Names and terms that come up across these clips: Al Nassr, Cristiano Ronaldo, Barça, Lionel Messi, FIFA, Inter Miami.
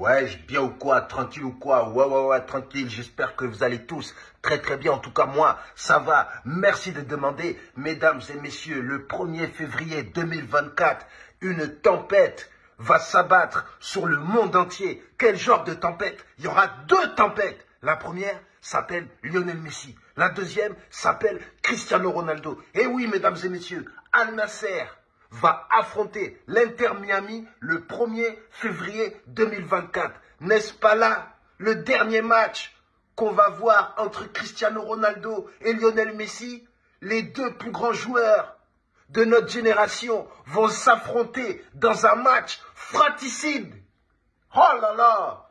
Ouais, bien ou quoi, tranquille ou quoi, ouais, tranquille, j'espère que vous allez tous très bien, en tout cas moi, ça va, merci de demander, mesdames et messieurs, le 1er février 2024, une tempête va s'abattre sur le monde entier. Quel genre de tempête? Il y aura deux tempêtes, la première s'appelle Lionel Messi, la deuxième s'appelle Cristiano Ronaldo, et oui mesdames et messieurs, Al Nassr va affronter l'Inter Miami le 1er février 2024. N'est-ce pas là le dernier match qu'on va voir entre Cristiano Ronaldo et Lionel Messi? Les deux plus grands joueurs de notre génération vont s'affronter dans un match fratricide. Oh là là,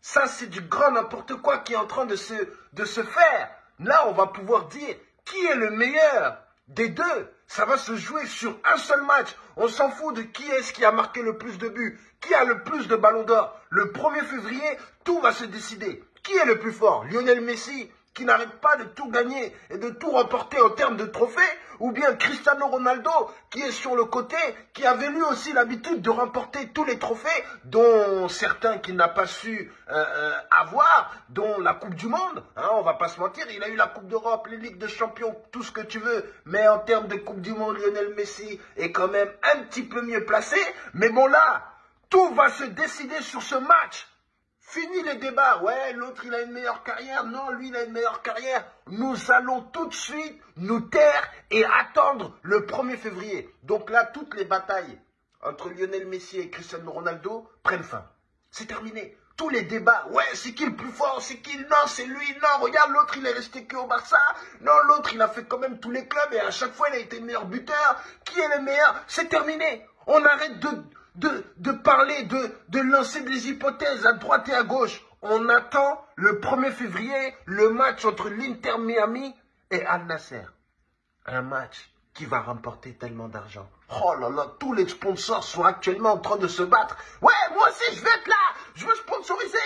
ça c'est du grand n'importe quoi qui est en train de se faire. Là on va pouvoir dire qui est le meilleur des deux. Ça va se jouer sur un seul match. On s'en fout de qui est-ce qui a marqué le plus de buts, qui a le plus de ballons d'or. Le 1er février, tout va se décider. Qui est le plus fort? Lionel Messi, qui n'arrête pas de tout gagner et de tout remporter en termes de trophées, ou bien Cristiano Ronaldo, qui est sur le côté, qui avait lui aussi l'habitude de remporter tous les trophées, dont certains qu'il n'a pas su avoir, dont la Coupe du Monde, hein, on va pas se mentir, il a eu la Coupe d'Europe, les Ligues de Champions, tout ce que tu veux, mais en termes de Coupe du Monde, Lionel Messi est quand même un petit peu mieux placé, mais bon là, tout va se décider sur ce match. Fini les débats, ouais, l'autre il a une meilleure carrière, non, lui il a une meilleure carrière. Nous allons tout de suite nous taire et attendre le 1er février. Donc là, toutes les batailles entre Lionel Messi et Cristiano Ronaldo prennent fin. C'est terminé. Tous les débats, ouais, c'est qui le plus fort, c'est qui, non, c'est lui, non, regarde, l'autre il est resté que au Barça, non, l'autre il a fait quand même tous les clubs et à chaque fois il a été le meilleur buteur. Qui est le meilleur? C'est terminé. On arrête de parler, de lancer des hypothèses à droite et à gauche. On attend le 1er février le match entre l'Inter Miami et Al Nassr. Un match qui va remporter tellement d'argent. Oh là là, tous les sponsors sont actuellement en train de se battre. Ouais, moi aussi je veux être là, je veux sponsoriser,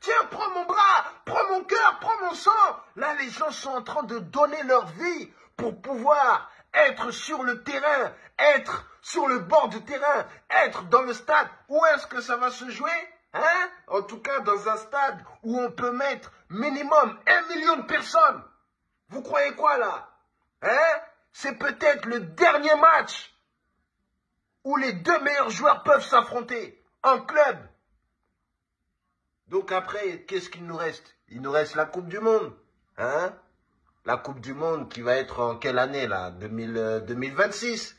tiens, prends mon bras, prends mon cœur, prends mon sang. Là les gens sont en train de donner leur vie pour pouvoir être sur le terrain, être sur le bord du terrain, être dans le stade. Où est-ce que ça va se jouer, hein? En tout cas, dans un stade où on peut mettre minimum 1 million de personnes. Vous croyez quoi, là, hein? C'est peut-être le dernier match où les deux meilleurs joueurs peuvent s'affronter en club. Donc après, qu'est-ce qu'il nous reste? Il nous reste la Coupe du Monde, hein? La Coupe du Monde qui va être en quelle année là, 2026.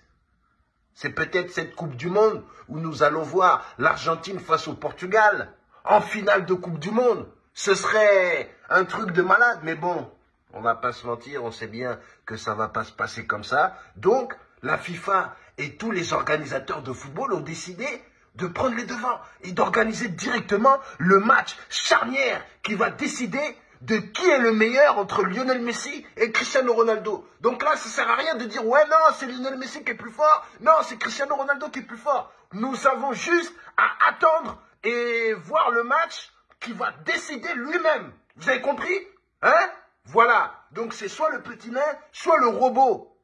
C'est peut-être cette Coupe du Monde où nous allons voir l'Argentine face au Portugal en finale de Coupe du Monde. Ce serait un truc de malade, mais bon, on va pas se mentir, on sait bien que ça va pas se passer comme ça. Donc, la FIFA et tous les organisateurs de football ont décidé de prendre les devants et d'organiser directement le match charnière qui va décider de qui est le meilleur entre Lionel Messi et Cristiano Ronaldo. Donc là, ça sert à rien de dire « Ouais, non, c'est Lionel Messi qui est plus fort. Non, c'est Cristiano Ronaldo qui est plus fort. » Nous avons juste à attendre et voir le match qui va décider lui-même. Vous avez compris? Hein? Voilà. Donc c'est soit le petit nain, soit le robot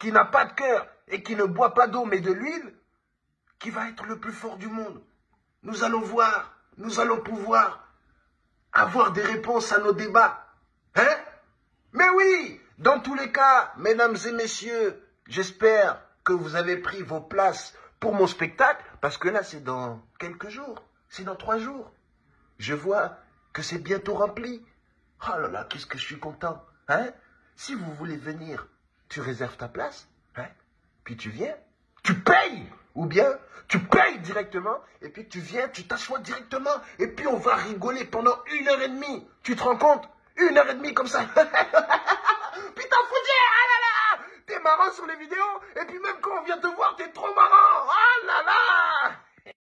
qui n'a pas de cœur et qui ne boit pas d'eau mais de l'huile qui va être le plus fort du monde. Nous allons voir. Nous allons pouvoir avoir des réponses à nos débats, hein? Mais oui, dans tous les cas, mesdames et messieurs, j'espère que vous avez pris vos places pour mon spectacle, parce que là, c'est dans quelques jours, c'est dans 3 jours. Je vois que c'est bientôt rempli. Oh là là, qu'est-ce que je suis content, hein? Si vous voulez venir, tu réserves ta place, hein? Puis tu viens, tu payes! Ou bien, tu payes directement, et puis tu viens, tu t'assois directement, et puis on va rigoler pendant 1h30. Tu te rends compte? 1h30 comme ça.